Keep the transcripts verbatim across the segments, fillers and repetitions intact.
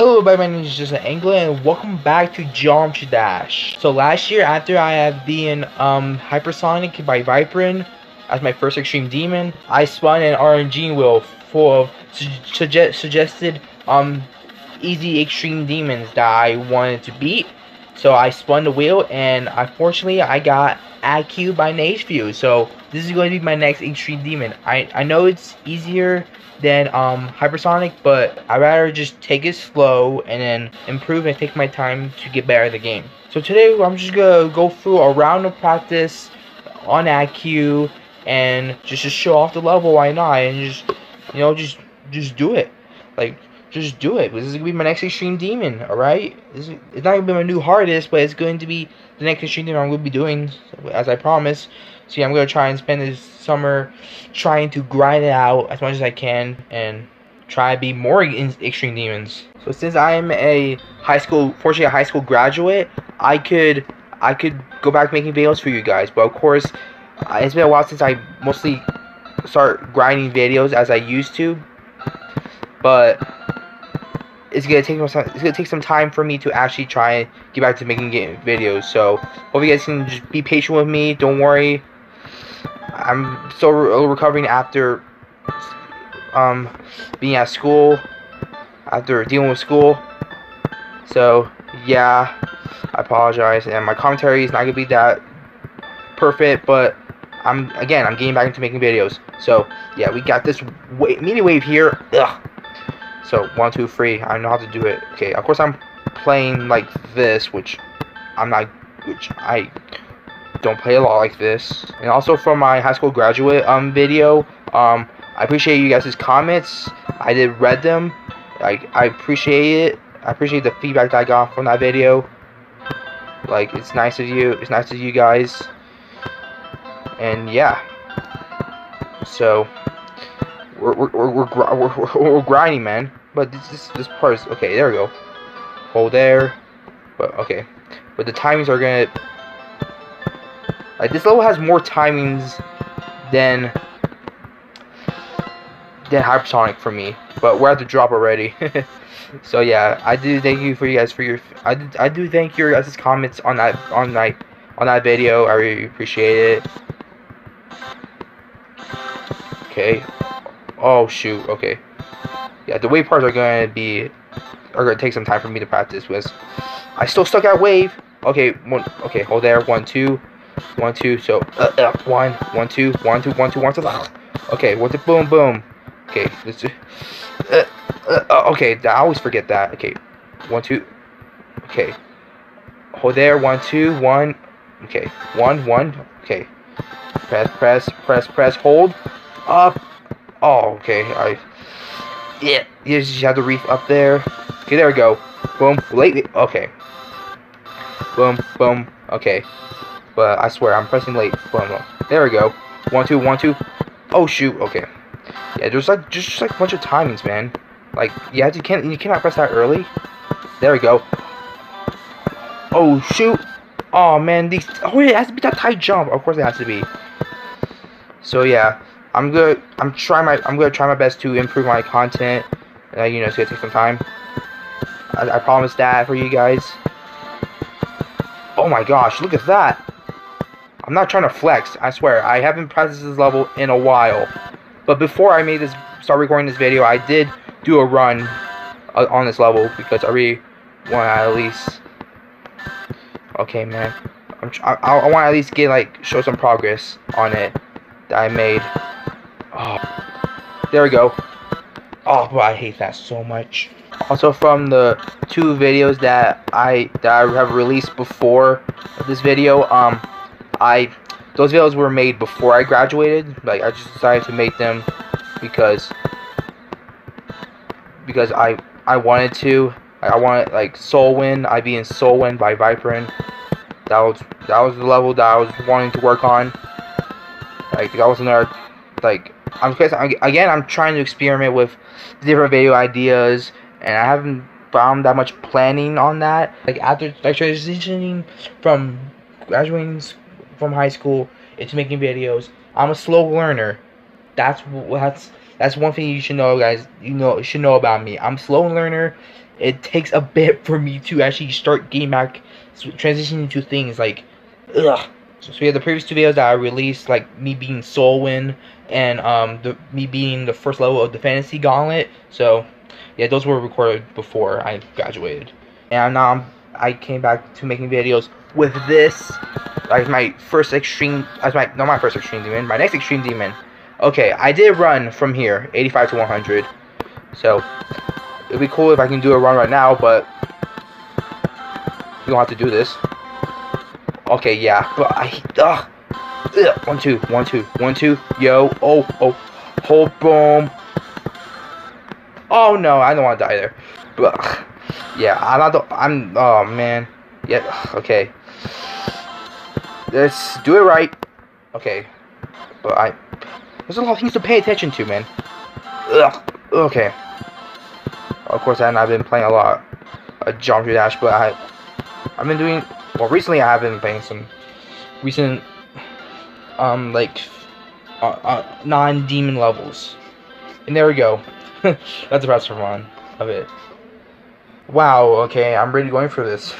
Hello everybody, my name is Justin Anglin and welcome back to Geometry Dash. So last year, after I had been um, Hypersonic by Viprin as my first extreme demon, I spun an R N G wheel full of su suge suggested um, easy extreme demons that I wanted to beat. So I spun the wheel and unfortunately I got A C U by Neigefeu. So this is going to be my next extreme demon. I, I know it's easier than um, Hypersonic, but I'd rather just take it slow and then improve and take my time to get better at the game. So today I'm just going to go through a round of practice on A C U and just, just show off the level, why not, and just, you know, just just do it. Like, just do it. This is going to be my next extreme demon, alright? It's not going to be my new hardest, but it's going to be the next extreme demon I'm going to be doing, as I promised. So yeah, I'm going to try and spend this summer trying to grind it out as much as I can and try to be more extreme demons. So since I'm a high school, fortunately a high school graduate, I could, I could go back making videos for you guys. But of course, it's been a while since I mostly start grinding videos as I used to. But It's gonna take some. It's gonna take some time for me to actually try and get back to making game videos. So hope you guys can just be patient with me. Don't worry. I'm still re recovering after um being at school, after dealing with school. So yeah, I apologize, and my commentary is not gonna be that perfect, but I'm again I'm getting back into making videos. So yeah, we got this wave, mini wave here. Ugh. So one, two, three. I know how to do it. Okay, of course I'm playing like this, which I'm not, which I don't play a lot like this. And also from my high school graduate um video, um, I appreciate you guys' comments. I did read them. Like I appreciate it. I appreciate the feedback that I got from that video. Like it's nice of you. It's nice of you guys. And yeah. So we're we're we're we're, we're, we're grinding, man. But this, this this part is okay. There we go. Hold there. But okay. But the timings are gonna. Like this level has more timings than than Hypersonic for me. But we're at the drop already. So yeah, I do thank you for you guys for your. I do, I do thank your guys' comments on that on my on that video. I really appreciate it. Okay. Oh shoot. Okay. Yeah, the wave parts are gonna be are gonna take some time for me to practice with. I still stuck at wave. Okay, one. Okay, hold there. One, two, one, two. So uh, uh, one, one, two, one, two, one, two, one, two. Okay, what's it? Boom, boom. Okay, let's do. Uh, uh, uh, okay, I always forget that. Okay, one, two. Okay, hold there. One, two, one. Okay, one, one. Okay, press, press, press, press. Hold up. Oh, okay, I, yeah, you just have to reef up there. Okay, there we go, boom, late, okay, boom, boom, okay, but I swear, I'm pressing late, boom, boom, there we go, one, two, one, two, oh, shoot, okay, yeah, there's like, just, just like a bunch of timings, man, like, yeah, you can't, you cannot press that early, there we go, oh, shoot, oh, man, these, oh, it has to be that tight jump, of course it has to be, so, yeah, I'm gonna I'm trying my I'm gonna try my best to improve my content. Uh, you know, it's gonna take some time. I, I promise that for you guys. Oh my gosh, look at that! I'm not trying to flex. I swear, I haven't practiced this level in a while. But before I made this, start recording this video, I did do a run uh, on this level because I really want to at least. Okay, man. I'm tr I I want to at least get like show some progress on it that I made. Oh, there we go. Oh, boy, I hate that so much. Also, from the two videos that I that I have released before this video, um, I those videos were made before I graduated. Like, I just decided to make them because because I I wanted to. I wanted like Soul Wind. I being Soul Wind by Viprin. That was that was the level that I was wanting to work on. Like, that was another like. I'm again. I'm trying to experiment with different video ideas, and I haven't found that much planning on that. Like after like transitioning from graduating from high school into making videos, I'm a slow learner. That's that's That's one thing you should know, guys. You know, should know about me. I'm a slow learner. It takes a bit for me to actually start getting back, transitioning to things like, ugh. So we had the previous two videos that I released, like me being Soul Wind and um, the, me being the first level of the Fantasy Gauntlet. So yeah, those were recorded before I graduated, and now I'm, I came back to making videos with this. Like my first extreme, as my not my first extreme demon, my next extreme demon. Okay, I did run from here, eighty-five to one hundred. So it'd be cool if I can do a run right now, but we don't have to do this. Okay, yeah, but I, ugh, ugh, one, two, one, two, one, two, yo, oh, oh, whole boom. Oh no, I don't want to die there. But ugh, yeah, I'm not the, I'm, oh man, yeah, ugh, okay. Let's do it right. Okay, but I, there's a lot of things to pay attention to, man. Ugh, okay. Of course, I and I've been playing a lot of Geometry Dash, but I, I've been doing. Well, recently I have been playing some recent, um, like, uh, uh, non-demon levels. And there we go. That's about some run of it. Wow, okay, I'm really going for this.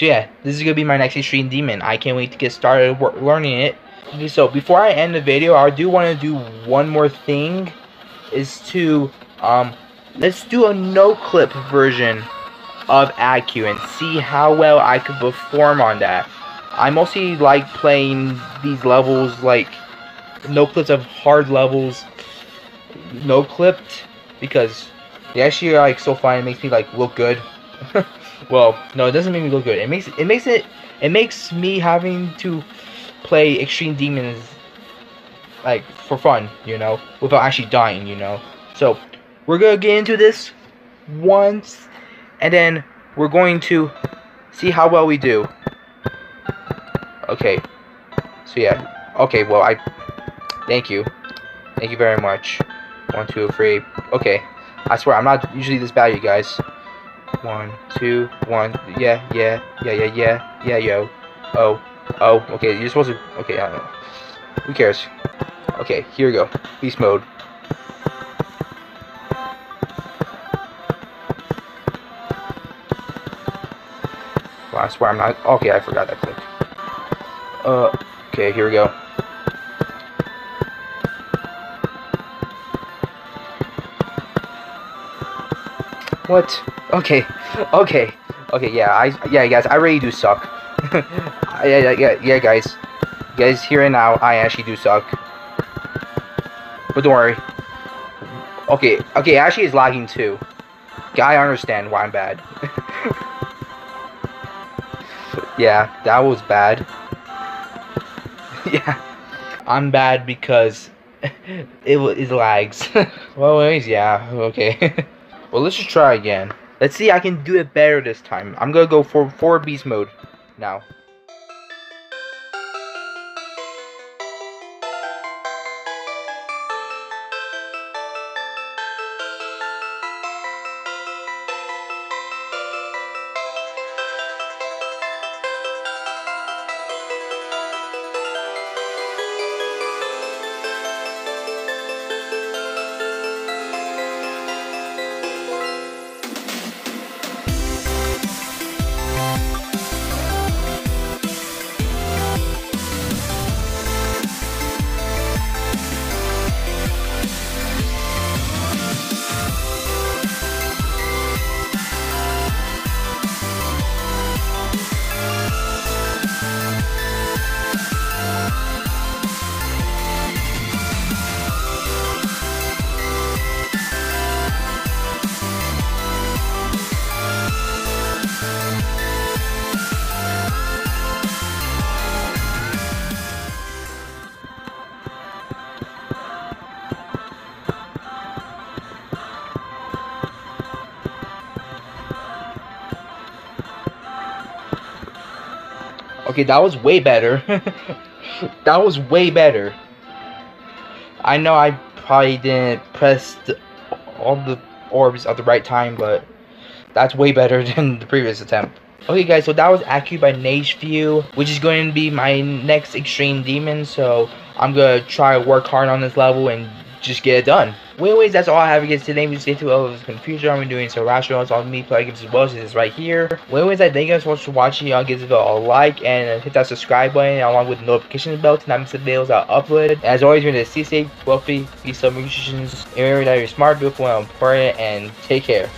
So yeah, this is gonna be my next extreme demon. I can't wait to get started learning it. So before I end the video, I do want to do one more thing, is to um, let's do a no clip version of A C U and see how well I could perform on that. I mostly like playing these levels like no clips of hard levels, no clipped, because they actually are like so fun. It makes me like look good. Well, no, it doesn't make me look good. It makes it makes it it makes me having to play extreme demons like for fun, you know, without actually dying, you know. So we're gonna get into this once, and then we're going to see how well we do. Okay. So yeah. Okay. Well, I thank you, thank you very much. One, two, three. Okay. I swear I'm not usually this bad, you guys. One, two, one, yeah, yeah, yeah, yeah, yeah, yeah, yo, oh, oh, okay, you're supposed to, okay, I don't know, who cares, okay, here we go, beast mode, well, I swear I'm not, okay, I forgot that click, uh, okay, here we go, what? Okay, okay, okay. Yeah, I, yeah, guys, I really do suck. yeah, yeah, yeah, yeah, guys, you guys, here and now, I actually do suck. But don't worry. Okay, okay, Ashley is lagging too. Guy, I understand why I'm bad. Yeah, that was bad. Yeah, I'm bad because it it lags. Well, anyways, yeah, okay. Well, let's just try again. Let's see, I can do it better this time. I'm gonna go for for beast mode now. Okay, that was way better. That was way better. I know I probably didn't press the, all the orbs at the right time, but that's way better than the previous attempt. Okay guys, so that was A C U by Neigefeu, which is going to be my next extreme demon, so I'm going to try to work hard on this level and just get it done. Well, anyways, that's all I have against today. We just get to all of this future. I'm doing so rational. It's on me. Play games as well. This is right here. Well, anyways, I thank you guys so much for watching. Y'all give this video a like and hit that subscribe button along with the notification bell to not miss the videos I upload. And as always, remember to stay safe, wealthy, be some musicians, and remember that you're smart, beautiful, and important. And take care.